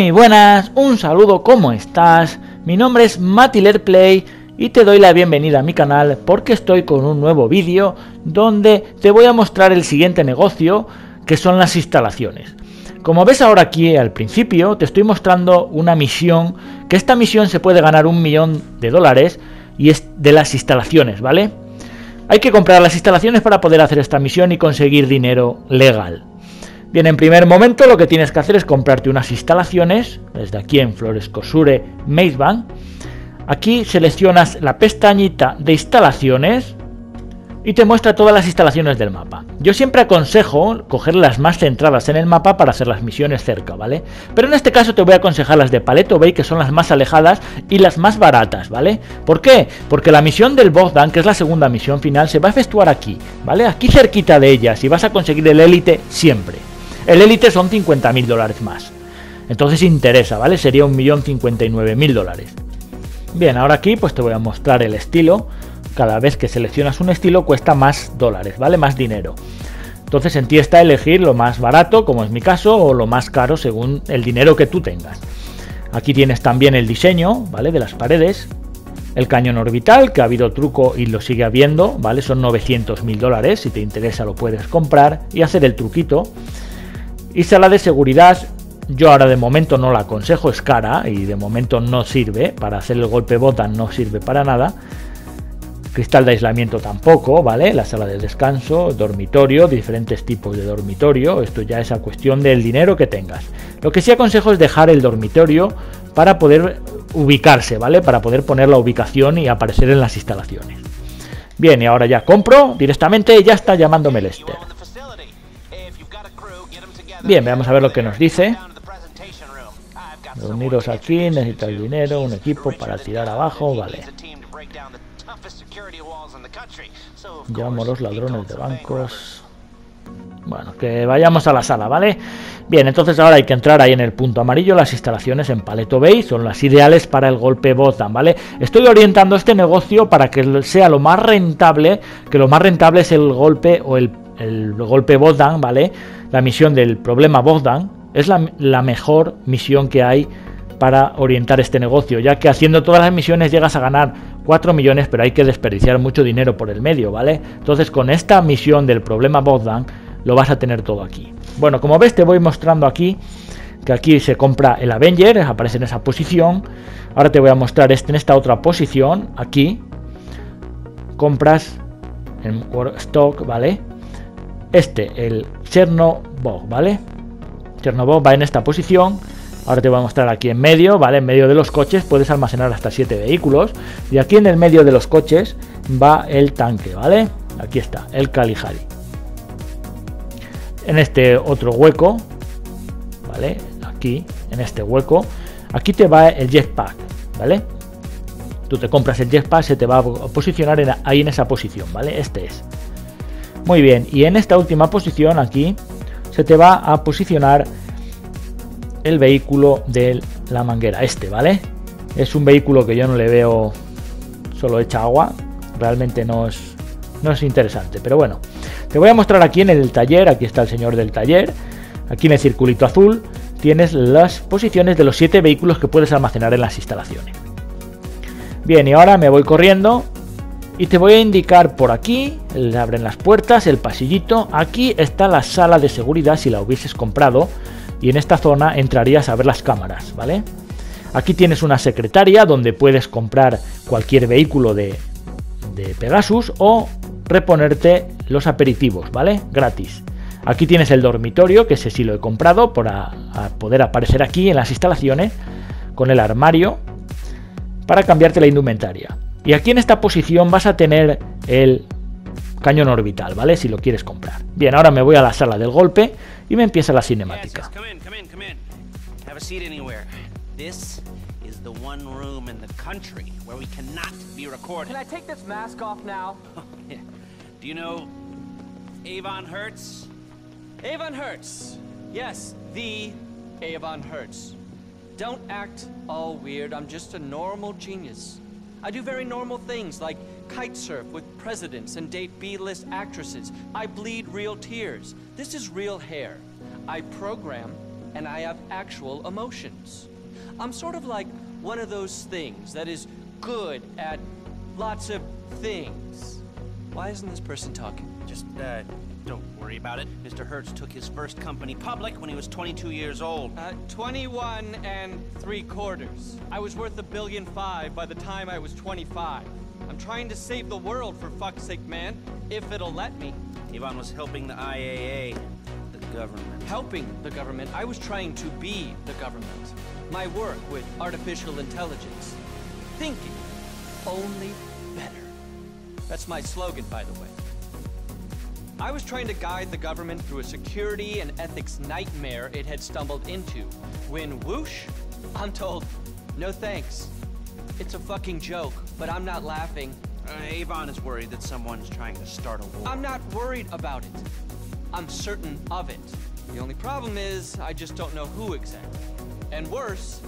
Muy buenas, un saludo, ¿cómo estás? Mi nombre es MatilerPlay y te doy la bienvenida a mi canal porque estoy con un nuevo vídeo donde te voy a mostrar el siguiente negocio, que son las instalaciones. Como ves ahora aquí al principio, te estoy mostrando una misión, que esta misión se puede ganar $1.000.000 y es de las instalaciones, ¿vale? Hay que comprar las instalaciones para poder hacer esta misión y conseguir dinero legal. Bien, en primer momento lo que tienes que hacer es comprarte unas instalaciones, desde aquí en Florescosure Maze Bank. Aquí seleccionas la pestañita de instalaciones y te muestra todas las instalaciones del mapa. Yo siempre aconsejo coger las más centradas en el mapa para hacer las misiones cerca, ¿vale? Pero en este caso te voy a aconsejar las de Paleto Bay, que son las más alejadas y las más baratas, ¿vale? ¿Por qué? Porque la misión del Bogdan, que es la segunda misión final, se va a efectuar aquí, ¿vale? Aquí cerquita de ellas, y vas a conseguir el élite siempre. El élite son $50.000 más. Entonces interesa, ¿vale? Sería $1.059.000. Bien, ahora aquí pues te voy a mostrar el estilo. Cada vez que seleccionas un estilo cuesta más dólares, ¿vale? Más dinero. Entonces en ti está elegir lo más barato, como es mi caso, o lo más caro según el dinero que tú tengas. Aquí tienes también el diseño, ¿vale? De las paredes. El cañón orbital, que ha habido truco y lo sigue habiendo, ¿vale? Son $900.000. Si te interesa lo puedes comprar y hacer el truquito. Y sala de seguridad, yo ahora de momento no la aconsejo, es cara y de momento no sirve, para hacer el golpe Bogdan no sirve para nada. Cristal de aislamiento tampoco, ¿vale? La sala de descanso, dormitorio, diferentes tipos de dormitorio, esto ya es a cuestión del dinero que tengas. Lo que sí aconsejo es dejar el dormitorio para poder ubicarse, ¿vale? Para poder poner la ubicación y aparecer en las instalaciones. Bien, y ahora ya compro directamente, ya está llamándome Lester. Bien, vamos a ver lo que nos dice. Reuniros aquí, necesitas dinero, un equipo para tirar abajo, vale. Llamo a los ladrones de bancos. Bueno, que vayamos a la sala, ¿vale? Bien, entonces ahora hay que entrar ahí en el punto amarillo. Las instalaciones en Paleto Bay son las ideales para el golpe Bogdan, ¿vale? Estoy orientando este negocio para que sea lo más rentable, que lo más rentable es el golpe o el golpe Bogdan, ¿vale? La misión del problema Bogdan es la mejor misión que hay para orientar este negocio, ya que haciendo todas las misiones llegas a ganar 4 millones, pero hay que desperdiciar mucho dinero por el medio, ¿vale? Entonces con esta misión del problema Bogdan lo vas a tener todo aquí. Bueno, como ves te voy mostrando aquí, que aquí se compra el Avenger, aparece en esa posición. Ahora te voy a mostrar en esta otra posición, aquí, compras en Warstock, ¿vale? El Chernobog, ¿vale? Chernobog va en esta posición. Ahora te voy a mostrar aquí en medio, ¿vale? En medio de los coches puedes almacenar hasta 7 vehículos. Y aquí en el medio de los coches va el tanque, ¿vale? Aquí está, el Kalijari. En este otro hueco, ¿vale? Aquí, en este hueco, aquí te va el jetpack, ¿vale? Tú te compras el jetpack, se te va a posicionar ahí en esa posición, ¿vale? Este es. Muy bien, y en esta última posición aquí se te va a posicionar el vehículo de la manguera, este, ¿vale? Es un vehículo que yo no le veo, solo echa agua, realmente no es interesante, pero bueno. Te voy a mostrar aquí en el taller, aquí está el señor del taller, aquí en el circulito azul tienes las posiciones de los 7 vehículos que puedes almacenar en las instalaciones. Bien, y ahora me voy corriendo. Y te voy a indicar por aquí, le abren las puertas, el pasillito, aquí está la sala de seguridad si la hubieses comprado, y en esta zona entrarías a ver las cámaras, ¿vale? Aquí tienes una secretaria donde puedes comprar cualquier vehículo de Pegasus o reponerte los aperitivos, ¿vale? Gratis. Aquí tienes el dormitorio, que ese sí lo he comprado para poder aparecer aquí en las instalaciones con el armario para cambiarte la indumentaria. Y aquí en esta posición vas a tener el cañón orbital, ¿vale? Si lo quieres comprar. Bien, ahora me voy a la sala del golpe y me empieza la cinemática. Do you know Avon Hertz? Avon Hertz. Yes, the Avon Hertz. Don't act all weird. I'm just a normal genius. I do very normal things like kite surf with presidents and date B-list actresses. I bleed real tears. This is real hair. I program and I have actual emotions. I'm sort of like one of those things that is good at lots of things. Why isn't this person talking? Just, don't worry about it. Mr. Hertz took his first company public when he was 22 years old. 21 3/4. I was worth $1.5 billion by the time I was 25. I'm trying to save the world, for fuck's sake, man. If it'll let me. Avon was helping the IAA, the government. Helping the government? I was trying to be the government. My work with artificial intelligence. Thinking only better. That's my slogan, by the way. I was trying to guide the government through a security and ethics nightmare it had stumbled into, when whoosh, I'm told, no thanks. It's a fucking joke, but I'm not laughing. Avon is worried that someone's trying to start a war. I'm not worried about it. I'm certain of it. The only problem is, I just don't know who exactly. And worse,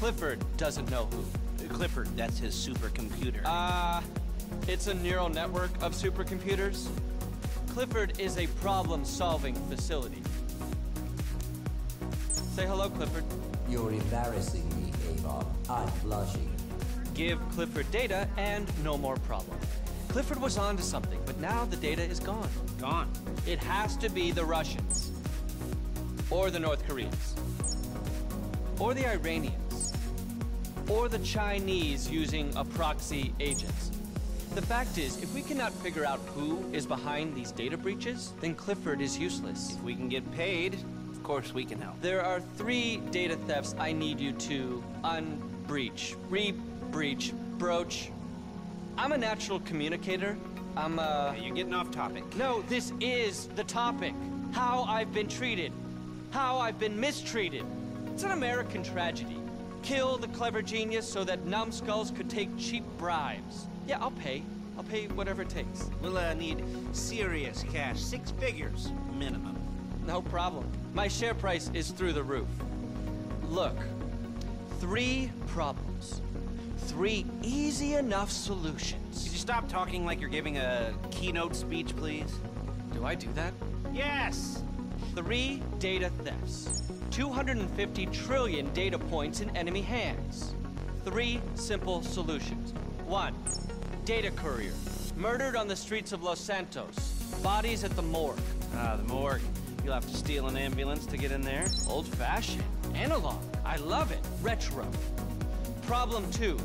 Clifford doesn't know who. Clifford, that's his supercomputer. It's a neural network of supercomputers. Clifford is a problem-solving facility. Say hello, Clifford. You're embarrassing me, Avon. I'm blushing. Give Clifford data and no more problem. Clifford was onto something, but now the data is gone. Gone. It has to be the Russians. Or the North Koreans. Or the Iranians. Or the Chinese using a proxy agency. The fact is, if we cannot figure out who is behind these data breaches, then Clifford is useless. If we can get paid, of course we can help. There are 3 data thefts I need you to unbreach, re-breach, broach. I'm a natural communicator. Yeah, you're getting off topic. No, this is the topic. How I've been treated. How I've been mistreated. It's an American tragedy. Kill the clever genius so that numbskulls could take cheap bribes. Yeah, I'll pay. I'll pay whatever it takes. We'll need serious cash. 6 figures minimum. No problem. My share price is through the roof. Look, 3 problems. 3 easy enough solutions. Could you stop talking like you're giving a keynote speech, please? Do I do that? Yes! 3 data thefts. 250 trillion data points in enemy hands. 3 simple solutions. 1. Data courier. Murdered on the streets of Los Santos. Bodies at the morgue. The morgue. You'll have to steal an ambulance to get in there. Old-fashioned. Analog. I love it. Retro. Problem 2.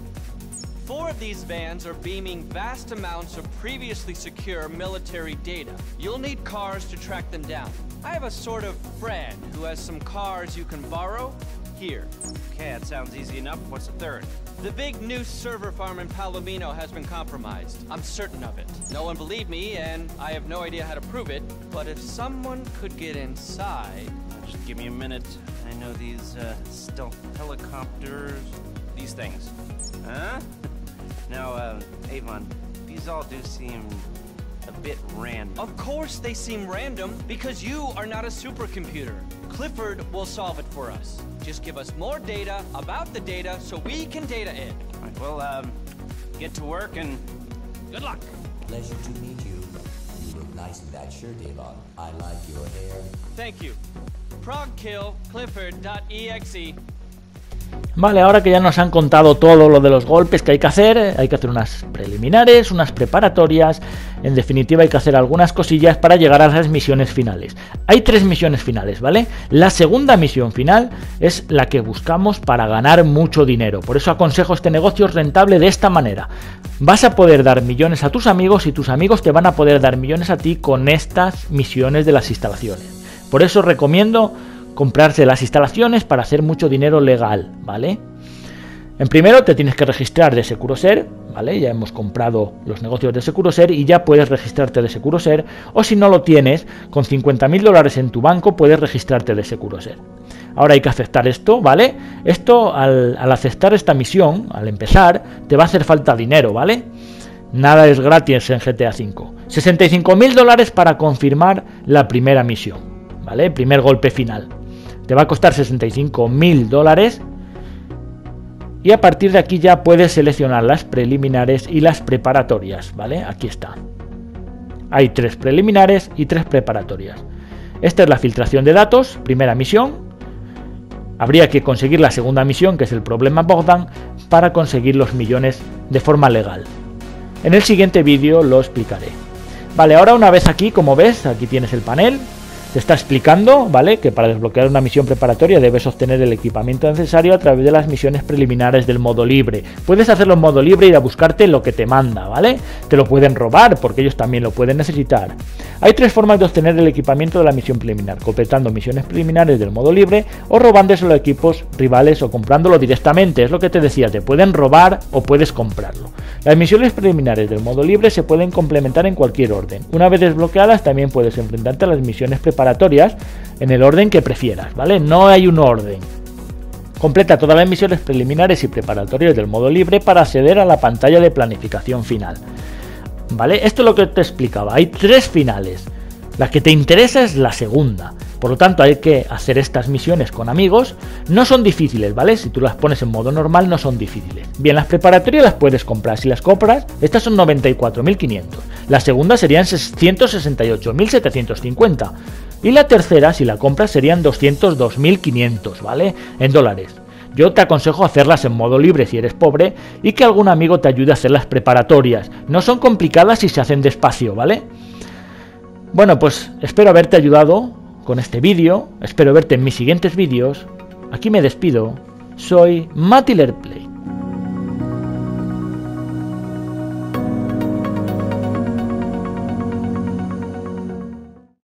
4 of these vans are beaming vast amounts of previously secure military data. You'll need cars to track them down. I have a sort of friend who has some cars you can borrow. Here. Okay, that sounds easy enough. What's the 3rd? The big new server farm in Palomino has been compromised. I'm certain of it. No one believed me, and I have no idea how to prove it. But if someone could get inside... Just give me a minute. I know these, stealth helicopters... These things. Huh? Now, Avon, these all do seem a bit random. Of course they seem random, because you are not a supercomputer. Clifford will solve it for us. Just give us more data about the data so we can data it. All right, well, get to work and good luck. Pleasure to meet you. You look nice in that shirt, Avon. I like your hair. Thank you. Progkillclifford.exe. Vale, ahora que ya nos han contado todo lo de los golpes que hay que hacer unas preliminares, unas preparatorias, en definitiva hay que hacer algunas cosillas para llegar a las misiones finales. Hay 3 misiones finales, ¿vale? La segunda misión final es la que buscamos para ganar mucho dinero, por eso aconsejo este negocio rentable de esta manera. Vas a poder dar millones a tus amigos y tus amigos te van a poder dar millones a ti con estas misiones de las instalaciones. Por eso recomiendo... comprarse las instalaciones para hacer mucho dinero legal, ¿vale? En primero te tienes que registrar de SecuroSER, ¿vale? Ya hemos comprado los negocios de SecuroSER y ya puedes registrarte de SecuroSER, o si no lo tienes, con $50.000 en tu banco puedes registrarte de SecuroSER. Ahora hay que aceptar esto, ¿vale? Esto, al aceptar esta misión, al empezar, te va a hacer falta dinero, ¿vale? Nada es gratis en GTA V. $65.000 para confirmar la primera misión, ¿vale? Primer golpe final. Te va a costar $65.000 y a partir de aquí ya puedes seleccionar las preliminares y las preparatorias, ¿vale? Aquí está. Hay 3 preliminares y 3 preparatorias. Esta es la filtración de datos, primera misión. Habría que conseguir la segunda misión, que es el problema Bogdan, para conseguir los millones de forma legal. En el siguiente vídeo lo explicaré. Vale, ahora una vez aquí, como ves, aquí tienes el panel. Te está explicando, ¿vale?, que para desbloquear una misión preparatoria debes obtener el equipamiento necesario a través de las misiones preliminares del modo libre. Puedes hacerlo en modo libre y ir a buscarte lo que te manda, ¿vale? Te lo pueden robar porque ellos también lo pueden necesitar. Hay tres formas de obtener el equipamiento de la misión preliminar: completando misiones preliminares del modo libre, o robándoselo a equipos rivales, o comprándolo directamente. Es lo que te decía, te pueden robar o puedes comprarlo. Las misiones preliminares del modo libre se pueden complementar en cualquier orden. Una vez desbloqueadas también puedes enfrentarte a las misiones preparatorias en el orden que prefieras, ¿vale? No hay un orden. Completa todas las misiones preliminares y preparatorias del modo libre para acceder a la pantalla de planificación final, ¿vale? Esto es lo que te explicaba. Hay tres finales. La que te interesa es la segunda. Por lo tanto, hay que hacer estas misiones con amigos. No son difíciles, ¿vale? Si tú las pones en modo normal, no son difíciles. Bien, las preparatorias las puedes comprar. Si las compras, estas son 94.500. La segunda serían 168.750. Y la tercera, si la compras, serían 202.500, ¿vale? En dólares. Yo te aconsejo hacerlas en modo libre si eres pobre y que algún amigo te ayude a hacer las preparatorias. No son complicadas si se hacen despacio, ¿vale? Bueno, pues espero haberte ayudado con este vídeo, espero verte en mis siguientes vídeos. Aquí me despido, soy MatilerPlay.